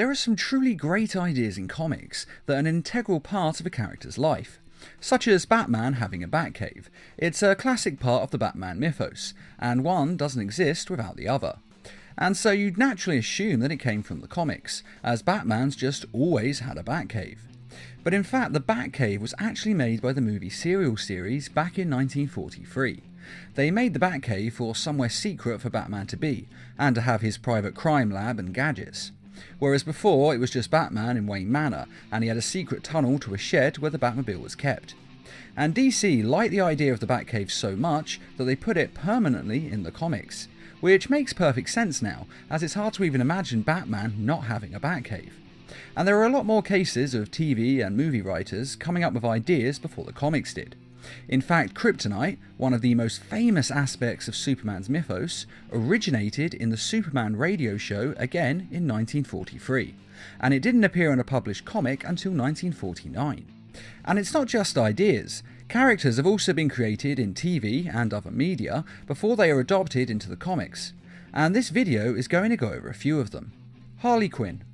There are some truly great ideas in comics that are an integral part of a character's life, such as Batman having a Batcave. It's a classic part of the Batman mythos, and one doesn't exist without the other. And so you'd naturally assume that it came from the comics, as Batman's just always had a Batcave. But in fact, the Batcave was actually made by the movie serial series back in 1943. They made the Batcave for somewhere secret for Batman to be, and to have his private crime lab and gadgets. Whereas before, it was just Batman in Wayne Manor, and he had a secret tunnel to a shed where the Batmobile was kept. And DC liked the idea of the Batcave so much that they put it permanently in the comics. Which makes perfect sense now, as it's hard to even imagine Batman not having a Batcave. And there are a lot more cases of TV and movie writers coming up with ideas before the comics did. In fact, Kryptonite, one of the most famous aspects of Superman's mythos, originated in the Superman radio show again in 1943, and it didn't appear in a published comic until 1949. And it's not just ideas. Characters have also been created in TV and other media before they are adopted into the comics, and this video is going to go over a few of them. Harley Quinn.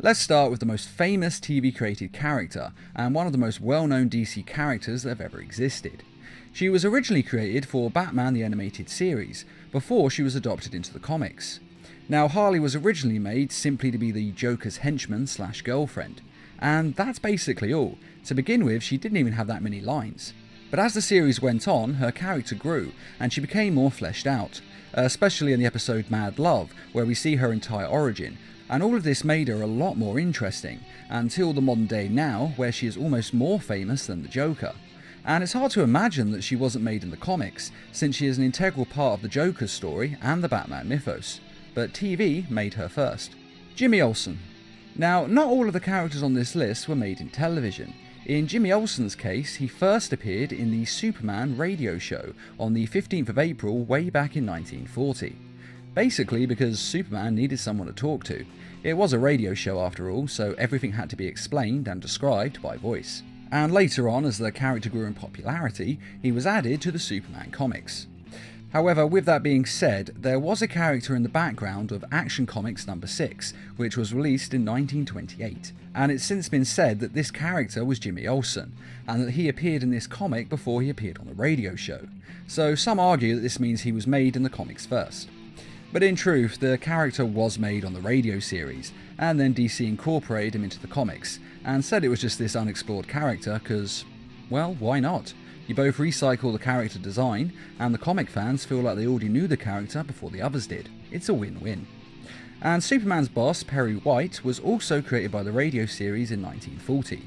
Let's start with the most famous TV created character, and one of the most well-known DC characters that have ever existed. She was originally created for Batman the Animated Series, before she was adopted into the comics. Now Harley was originally made simply to be the Joker's henchman slash girlfriend. And that's basically all. To begin with, she didn't even have that many lines. But as the series went on, her character grew, and she became more fleshed out, especially in the episode Mad Love, where we see her entire origin, and all of this made her a lot more interesting, until the modern day now, where she is almost more famous than the Joker. And it's hard to imagine that she wasn't made in the comics, since she is an integral part of the Joker's story and the Batman mythos. But TV made her first. Jimmy Olsen. Now, not all of the characters on this list were made in television. In Jimmy Olsen's case, he first appeared in the Superman radio show on the 15th of April way back in 1940. Basically because Superman needed someone to talk to. It was a radio show after all, so everything had to be explained and described by voice. And later on, as the character grew in popularity, he was added to the Superman comics. However, with that being said, there was a character in the background of Action Comics No. 6, which was released in 1928, and it's since been said that this character was Jimmy Olsen, and that he appeared in this comic before he appeared on the radio show, so some argue that this means he was made in the comics first. But in truth, the character was made on the radio series, and then DC incorporated him into the comics, and said it was just this unexplored character because, well, why not? You both recycle the character design, and the comic fans feel like they already knew the character before the others did. It's a win-win. And Superman's boss, Perry White, was also created by the radio series in 1940,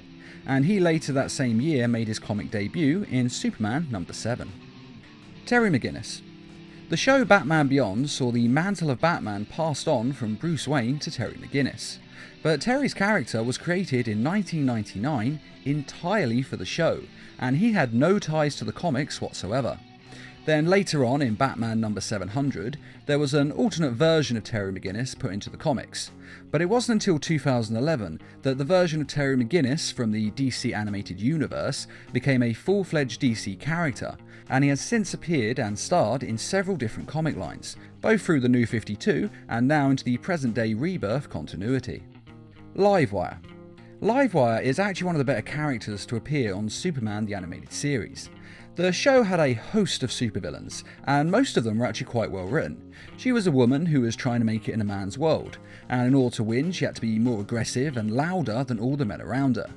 and he later that same year made his comic debut in Superman No. 7. Terry McGinnis. The show Batman Beyond saw the mantle of Batman passed on from Bruce Wayne to Terry McGinnis, but Terry's character was created in 1999 entirely for the show, and he had no ties to the comics whatsoever. Then later on in Batman No. 700, there was an alternate version of Terry McGinnis put into the comics, but it wasn't until 2011 that the version of Terry McGinnis from the DC Animated Universe became a full-fledged DC character, and he has since appeared and starred in several different comic lines, both through the New 52 and now into the present-day Rebirth continuity. Livewire. Livewire is actually one of the better characters to appear on Superman the Animated Series. The show had a host of supervillains, and most of them were actually quite well written. She was a woman who was trying to make it in a man's world, and in order to win she had to be more aggressive and louder than all the men around her.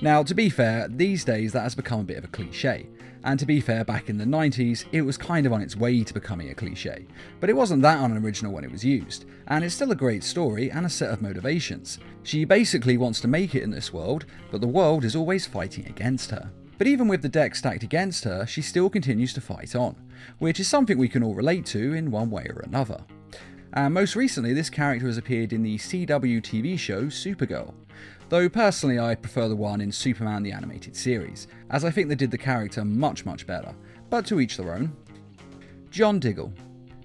Now, to be fair, these days that has become a bit of a cliché, and to be fair, back in the 90s it was kind of on its way to becoming a cliché, but it wasn't that unoriginal when it was used, and it's still a great story and a set of motivations. She basically wants to make it in this world, but the world is always fighting against her. But even with the deck stacked against her, she still continues to fight on, which is something we can all relate to in one way or another. And most recently, this character has appeared in the CW TV show Supergirl, though personally I prefer the one in Superman the Animated Series, as I think they did the character much better, but to each their own. John Diggle.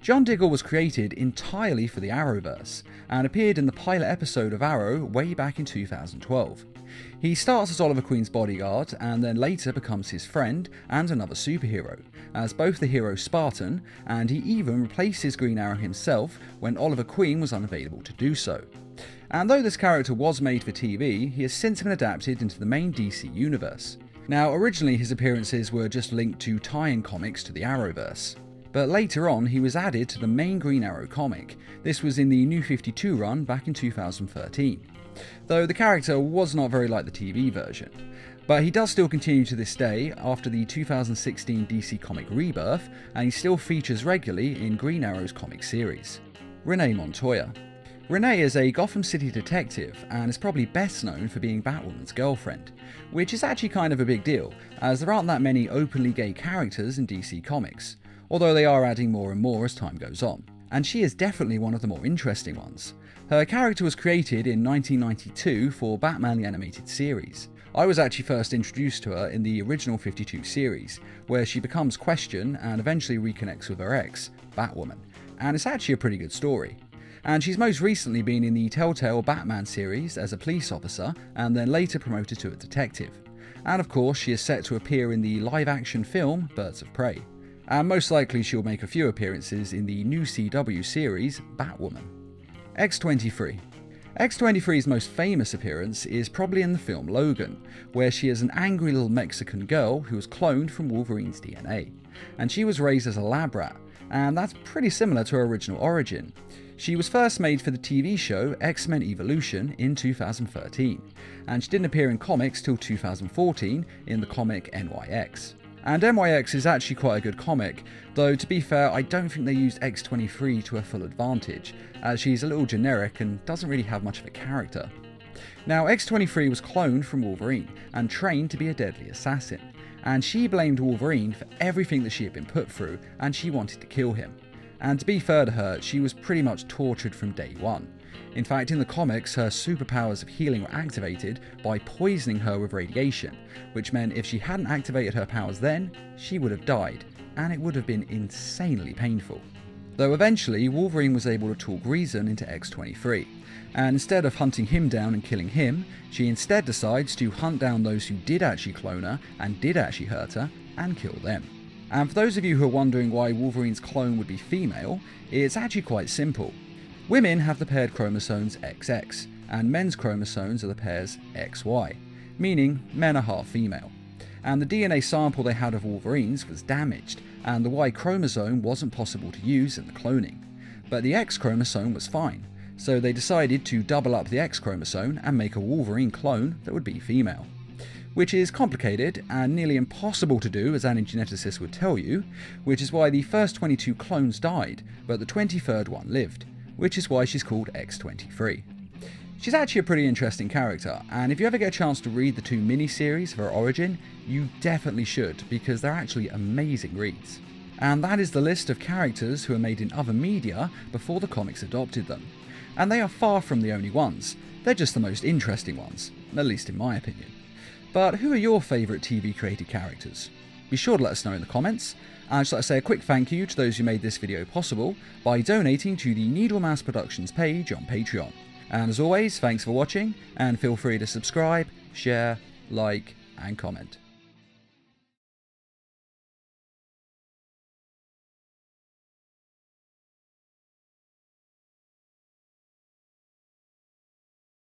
John Diggle was created entirely for the Arrowverse, and appeared in the pilot episode of Arrow way back in 2012. He starts as Oliver Queen's bodyguard, and then later becomes his friend and another superhero, as both the hero Spartan, and he even replaces Green Arrow himself when Oliver Queen was unavailable to do so. And though this character was made for TV, he has since been adapted into the main DC universe. Now, originally his appearances were just linked to tie-in comics to the Arrowverse. But later on, he was added to the main Green Arrow comic. This was in the New 52 run back in 2013. Though the character was not very like the TV version. But he does still continue to this day after the 2016 DC comic Rebirth, and he still features regularly in Green Arrow's comic series. Renee Montoya. Renee is a Gotham City detective and is probably best known for being Batwoman's girlfriend, which is actually kind of a big deal, as there aren't that many openly gay characters in DC comics, although they are adding more and more as time goes on. And she is definitely one of the more interesting ones. Her character was created in 1992 for Batman the Animated Series. I was actually first introduced to her in the original 52 series, where she becomes Question and eventually reconnects with her ex, Batwoman, and it's actually a pretty good story. And she's most recently been in the Telltale Batman series as a police officer and then later promoted to a detective. And of course she is set to appear in the live-action film Birds of Prey. And most likely she'll make a few appearances in the new CW series Batwoman. X-23. X-23's most famous appearance is probably in the film Logan, where she is an angry little Mexican girl who was cloned from Wolverine's DNA. And she was raised as a lab rat, and that's pretty similar to her original origin. She was first made for the TV show X-Men Evolution in 2013, and she didn't appear in comics till 2014 in the comic NYX. And NYX is actually quite a good comic, though to be fair I don't think they used X-23 to her full advantage, as she's a little generic and doesn't really have much of a character. Now X-23 was cloned from Wolverine and trained to be a deadly assassin, and she blamed Wolverine for everything that she had been put through and she wanted to kill him. And to be fair to her, she was pretty much tortured from day one. In fact, in the comics, her superpowers of healing were activated by poisoning her with radiation, which meant if she hadn't activated her powers then, she would have died, and it would have been insanely painful. Though eventually, Wolverine was able to talk reason into X-23, and instead of hunting him down and killing him, she instead decides to hunt down those who did actually clone her and did actually hurt her, and kill them. And for those of you who are wondering why Wolverine's clone would be female, it's actually quite simple. Women have the paired chromosomes XX, and men's chromosomes are the pairs XY, meaning men are half female. And the DNA sample they had of Wolverine's was damaged, and the Y chromosome wasn't possible to use in the cloning. But the X chromosome was fine, so they decided to double up the X chromosome and make a Wolverine clone that would be female. Which is complicated and nearly impossible to do, as any geneticist would tell you, which is why the first 22 clones died, but the 23rd one lived, which is why she's called X-23. She's actually a pretty interesting character, and if you ever get a chance to read the two miniseries of her origin, you definitely should, because they're actually amazing reads. And that is the list of characters who are made in other media before the comics adopted them. And they are far from the only ones, they're just the most interesting ones, at least in my opinion. But who are your favourite TV created characters? Be sure to let us know in the comments, and I'd just like to say a quick thank you to those who made this video possible by donating to the Needlemouse Productions page on Patreon. And as always, thanks for watching, and feel free to subscribe, share, like, and comment.